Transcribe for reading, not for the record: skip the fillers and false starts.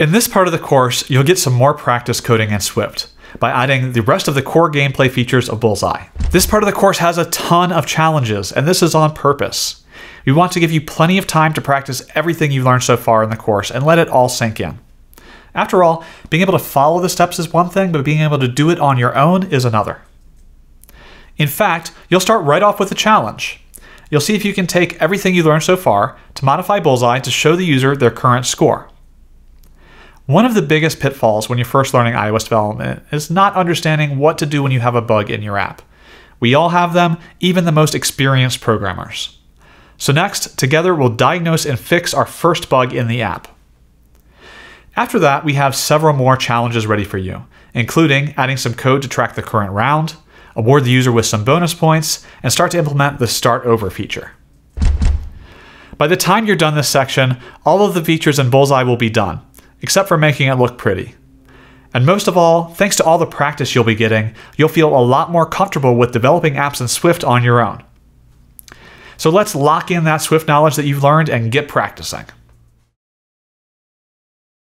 In this part of the course, you'll get some more practice coding in Swift by adding the rest of the core gameplay features of Bullseye. This part of the course has a ton of challenges, and this is on purpose. We want to give you plenty of time to practice everything you've learned so far in the course and let it all sink in. After all, being able to follow the steps is one thing, but being able to do it on your own is another. In fact, you'll start right off with a challenge. You'll see if you can take everything you learned so far to modify Bullseye to show the user their current score. One of the biggest pitfalls when you're first learning iOS development is not understanding what to do when you have a bug in your app. We all have them, even the most experienced programmers. So next, together we'll diagnose and fix our first bug in the app. After that, we have several more challenges ready for you, including adding some code to track the current round, award the user with some bonus points, and start to implement the start over feature. By the time you're done this section, all of the features in Bullseye will be done, except for making it look pretty. And most of all, thanks to all the practice you'll be getting, you'll feel a lot more comfortable with developing apps in Swift on your own. So let's lock in that Swift knowledge that you've learned and get practicing.